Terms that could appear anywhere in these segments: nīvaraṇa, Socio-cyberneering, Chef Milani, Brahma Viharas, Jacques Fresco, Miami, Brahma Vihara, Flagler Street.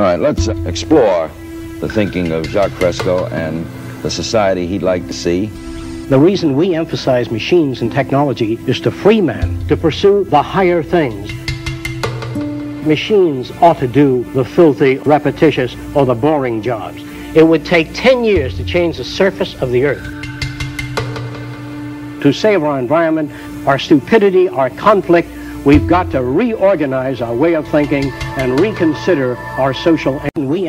All right, let's explore the thinking of Jacques Fresco and the society he'd like to see. The reason we emphasize machines and technology is to free man to pursue the higher things. Machines ought to do the filthy, repetitious, or the boring jobs. It would take 10 years to change the surface of the earth. To save our environment, our stupidity, our conflict, we've got to reorganize our way of thinking and reconsider our social. And we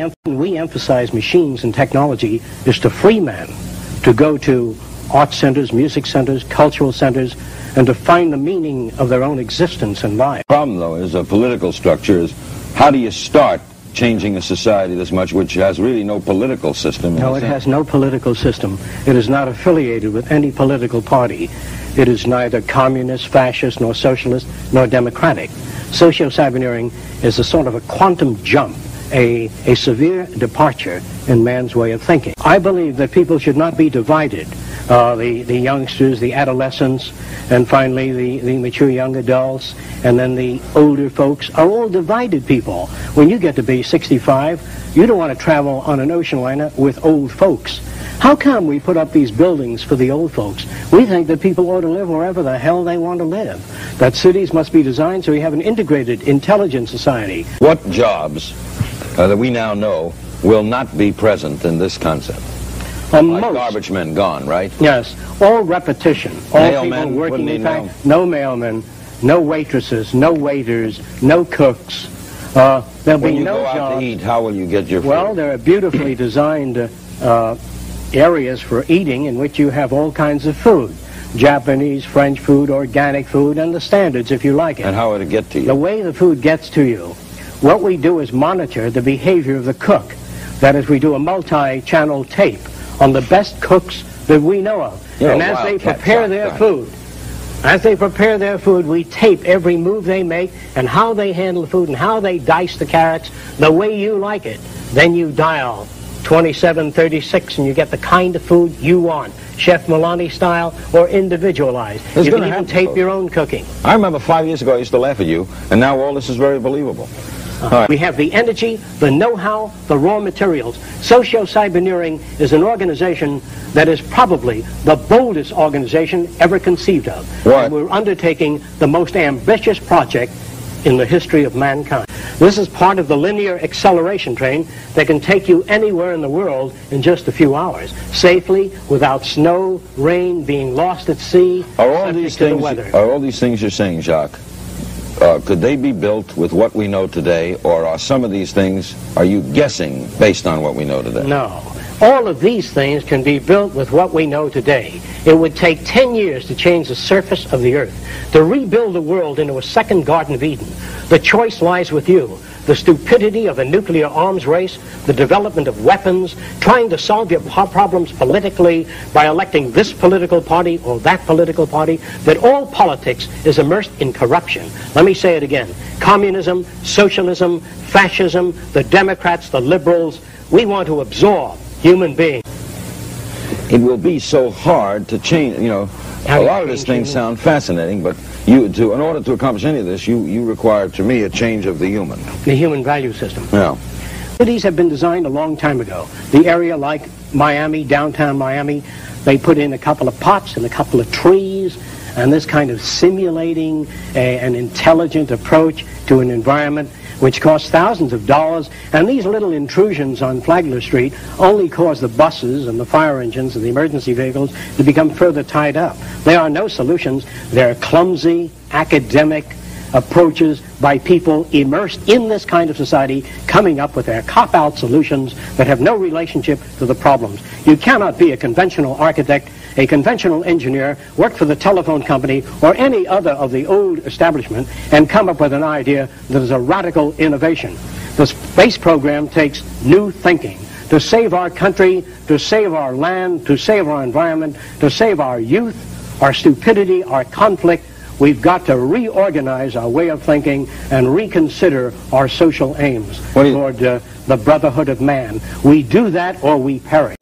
emphasize machines and technology is to free man to go to art centers, music centers, cultural centers, and to find the meaning of their own existence and life. The problem, though, is a political structure is how do you start changing a society this much, which has really no political system? No, it has no political system. It is not affiliated with any political party. It is neither communist, fascist, nor socialist, nor democratic. Socio-cyberneering is a sort of a quantum jump, a severe departure in man's way of thinking. I believe that people should not be divided. The youngsters, the adolescents, and finally the mature young adults, and then the older folks are all divided people. When you get to be 65, you don't want to travel on an ocean liner with old folks. How come we put up these buildings for the old folks? We think that people ought to live wherever the hell they want to live. That cities must be designed so we have an integrated, intelligent society. What jobs that we now know will not be present in this concept? Like most. Garbage men gone, right? Yes. All repetition. All mailmen, people working in fact. No mailmen, no waitresses, no waiters, no cooks. There'll when be you no go jobs. Out to eat, how will you get your food? Well, there are beautifully designed areas for eating in which you have all kinds of food. Japanese, French food, organic food, and the standards if you like it. And how will it get to you? The way the food gets to you. What we do is monitor the behavior of the cook. That is, we do a multi-channel tape on the best cooks that we know of. You're and as they prepare their food, we tape every move they make and how they handle food and how they dice the carrots the way you like it. Then you dial 2736 and you get the kind of food you want, Chef Milani style or individualized. It's you can even tape your own cooking. I remember 5 years ago I used to laugh at you, and now all this is very believable. Right. We have the energy, the know-how, the raw materials. Socio-cyberneering is an organization that is probably the boldest organization ever conceived of. What? And we're undertaking the most ambitious project in the history of mankind. This is part of the linear acceleration train that can take you anywhere in the world in just a few hours, safely, without snow, rain, being lost at sea, subject to the weather. Are all these things you're saying, Jacques, could they be built with what we know today, or are some of these things, are you guessing based on what we know today? No. All of these things can be built with what we know today. It would take 10 years to change the surface of the earth, to rebuild the world into a second Garden of Eden. The choice lies with you. The stupidity of a nuclear arms race, the development of weapons, trying to solve your problems politically by electing this political party or that political party, that all politics is immersed in corruption. Let me say it again. Communism, socialism, fascism, the Democrats, the liberals, we want to absorb human beings. It will be so hard to change, you know. A lot of these things sound fascinating, but in order to accomplish any of this, you require, to me, a change of the human. The human value system. Yeah. Cities have been designed a long time ago. The area like Miami, downtown Miami, they put in a couple of pots and a couple of trees, and this kind of simulating an intelligent approach to an environment which costs thousands of dollars, and these little intrusions on Flagler Street only cause the buses and the fire engines and the emergency vehicles to become further tied up. There are no solutions. There are clumsy, academic approaches by people immersed in this kind of society coming up with their cop-out solutions that have no relationship to the problems. You cannot be a conventional architect, a conventional engineer, work for the telephone company or any other of the old establishment and come up with an idea that is a radical innovation. The space program takes new thinking to save our country, to save our land, to save our environment, to save our youth, our stupidity, our conflict. We've got to reorganize our way of thinking and reconsider our social aims toward the brotherhood of man. We do that or we perish.